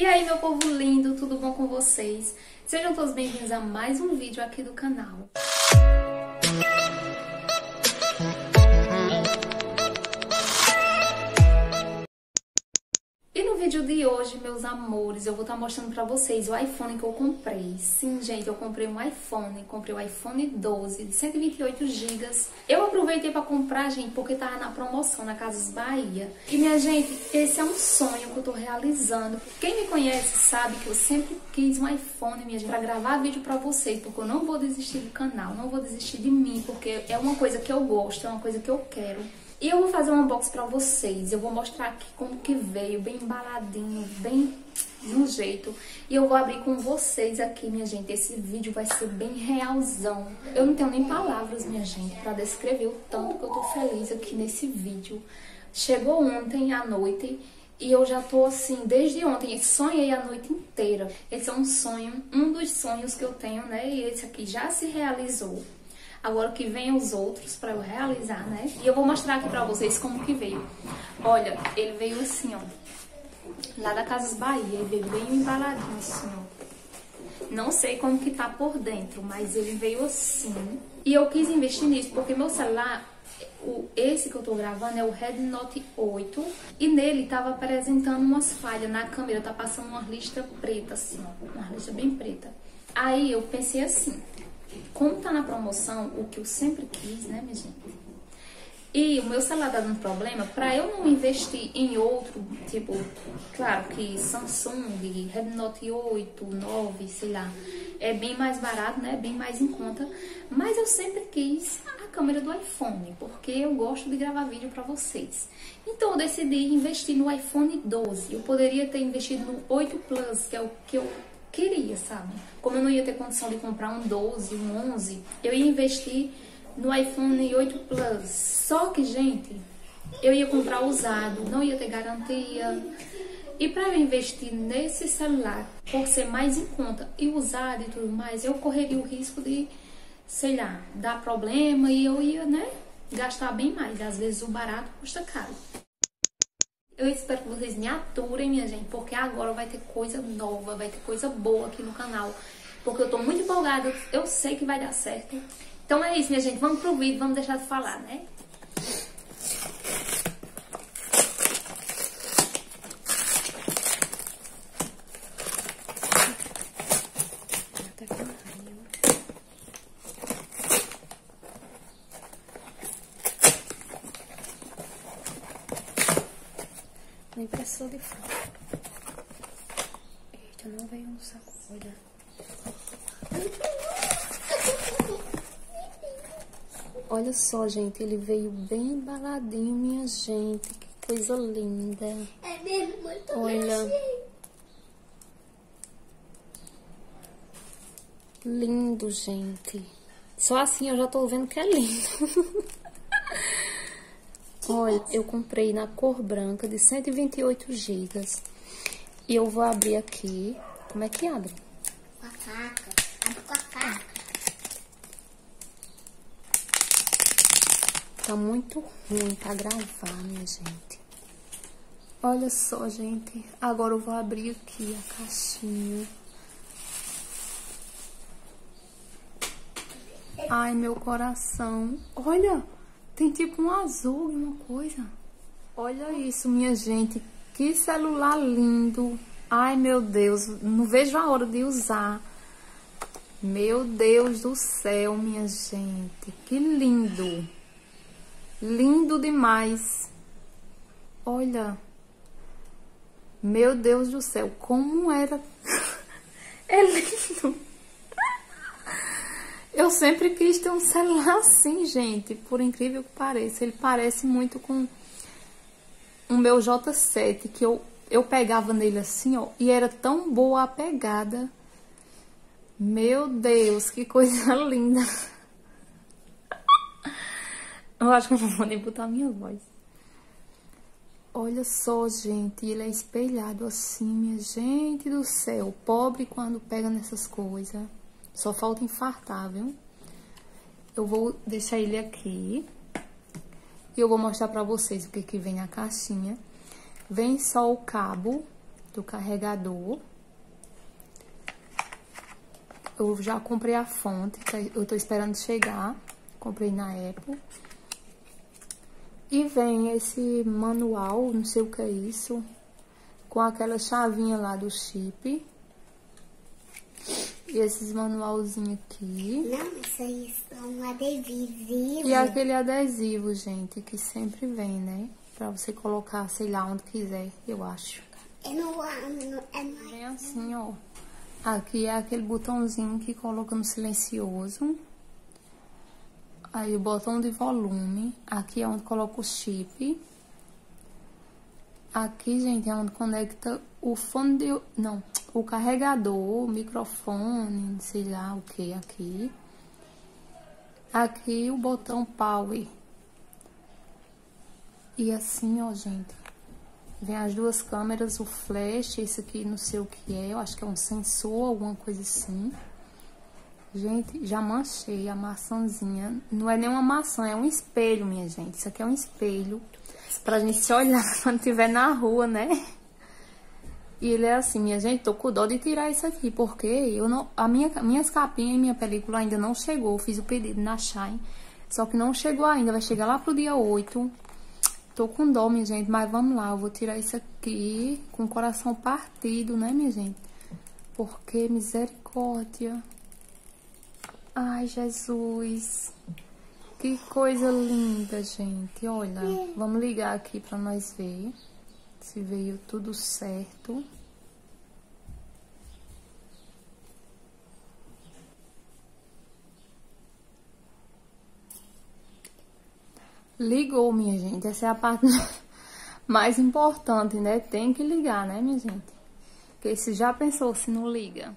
E aí, meu povo lindo, tudo bom com vocês? Sejam todos bem-vindos a mais um vídeo aqui do canal. E no vídeo de hoje, meus amores, eu vou estar mostrando pra vocês o iPhone que eu comprei. Sim, gente, eu comprei o iPhone 12 de 128 GB. Eu aproveitei pra comprar, gente, porque tava na promoção na Casas Bahia. E, minha gente, esse é um sonho que eu tô realizando. Quem me conhece sabe que eu sempre quis um iPhone, minha gente, pra gravar vídeo pra vocês, porque eu não vou desistir do canal, não vou desistir de mim, porque é uma coisa que eu gosto, é uma coisa que eu quero. E eu vou fazer um unboxing pra vocês, eu vou mostrar aqui como que veio, bem embaladinho, bem no jeito. E eu vou abrir com vocês aqui, minha gente, esse vídeo vai ser bem realzão. Eu não tenho nem palavras, minha gente, pra descrever o tanto que eu tô feliz aqui nesse vídeo. Chegou ontem à noite e eu já tô assim, desde ontem, sonhei a noite inteira. Esse é um sonho, um dos sonhos que eu tenho, né, e esse aqui já se realizou. Agora que vem os outros pra eu realizar, né? E eu vou mostrar aqui pra vocês como que veio. Olha, ele veio assim, ó. Lá da Casas Bahia, ele veio bem embaladinho assim, ó. Não sei como que tá por dentro, mas ele veio assim. E eu quis investir nisso, porque meu celular, esse que eu tô gravando é o Redmi Note 8. E nele tava apresentando umas falhas na câmera, tá passando uma lista preta assim, ó. Uma lista bem preta. Aí eu pensei assim... Como tá na promoção, o que eu sempre quis, né, minha gente? E o meu celular tá dando problema, pra eu não investir em outro, tipo, claro que Samsung, Redmi Note 8, 9, sei lá, é bem mais barato, né, bem mais em conta. Mas eu sempre quis a câmera do iPhone, porque eu gosto de gravar vídeo pra vocês. Então eu decidi investir no iPhone 12, eu poderia ter investido no 8 Plus, que é o que eu... queria, sabe? Como eu não ia ter condição de comprar um 12, um 11, eu ia investir no iPhone 8 Plus. Só que, gente, eu ia comprar usado, não ia ter garantia. E pra eu investir nesse celular, por ser mais em conta e usado e tudo mais, eu correria o risco de, sei lá, dar problema e eu ia, né, gastar bem mais. Às vezes o barato custa caro. Eu espero que vocês me aturem, minha gente, porque agora vai ter coisa nova, vai ter coisa boa aqui no canal. Porque eu tô muito empolgada, eu sei que vai dar certo. Então é isso, minha gente, vamos pro vídeo, vamos deixar de falar, né? Impressora de foto. Eita, não veio no saco, olha. Olha só, gente, ele veio bem embaladinho, minha gente. Que coisa linda. É mesmo, muito olha. Lindo, gente. Só assim eu já tô vendo que é lindo. Olha, eu comprei na cor branca de 128 GB. E eu vou abrir aqui. Como é que abre? Com a faca. Abre com a faca. Tá muito ruim pra gravar, minha gente. Olha só, gente. Agora eu vou abrir aqui a caixinha. Ai, meu coração. Olha! Tem tipo um azul e uma coisa. Olha isso, minha gente. Que celular lindo. Ai, meu Deus. Não vejo a hora de usar. Meu Deus do céu, minha gente. Que lindo. Lindo demais. Olha. Meu Deus do céu. Como era... É lindo. Eu sempre quis ter um celular assim, gente, por incrível que pareça. Ele parece muito com o meu J7, que eu pegava nele assim, ó, e era tão boa a pegada. Meu Deus, que coisa linda. Eu acho que eu não vou nem botar a minha voz. Olha só, gente, ele é espelhado assim, minha gente do céu. Pobre quando pega nessas coisas. Só falta infartar, viu? Eu vou deixar ele aqui. E eu vou mostrar pra vocês o que que vem na caixinha. Vem só o cabo do carregador. Eu já comprei a fonte, eu tô esperando chegar. Comprei na Apple. E vem esse manual, não sei o que é isso, com aquela chavinha lá do chip. E esses manualzinhos aqui. Não, isso aí são adesivos. E aquele adesivo, gente, que sempre vem, né? Pra você colocar, sei lá, onde quiser, eu acho. É assim, ó. Aqui é aquele botãozinho que coloca no silencioso. Aí o botão de volume. Aqui é onde coloca o chip. Aqui, gente, é onde conecta o fone de... Não, o carregador, o microfone, sei lá o que aqui. Aqui o botão power. E assim, ó, gente. Vem as duas câmeras, o flash, esse aqui não sei o que é, eu acho que é um sensor, alguma coisa assim. Gente, já manchei a maçãzinha. Não é nem uma maçã, é um espelho, minha gente. Isso aqui é um espelho pra gente se olhar quando estiver na rua, né? E ele é assim, minha gente, tô com dó de tirar isso aqui, porque eu não, minhas capinhas e minha película ainda não chegou. Eu fiz o pedido na Shein, só que não chegou ainda, vai chegar lá pro dia 8. Tô com dó, minha gente, mas vamos lá, eu vou tirar isso aqui com o coração partido, né, minha gente? Porque, misericórdia. Ai, Jesus. Que coisa linda, gente. Olha, vamos ligar aqui pra nós ver se veio tudo certo. Ligou, minha gente, essa é a parte mais importante, né? Tem que ligar, né, minha gente? Porque se já pensou, se não liga.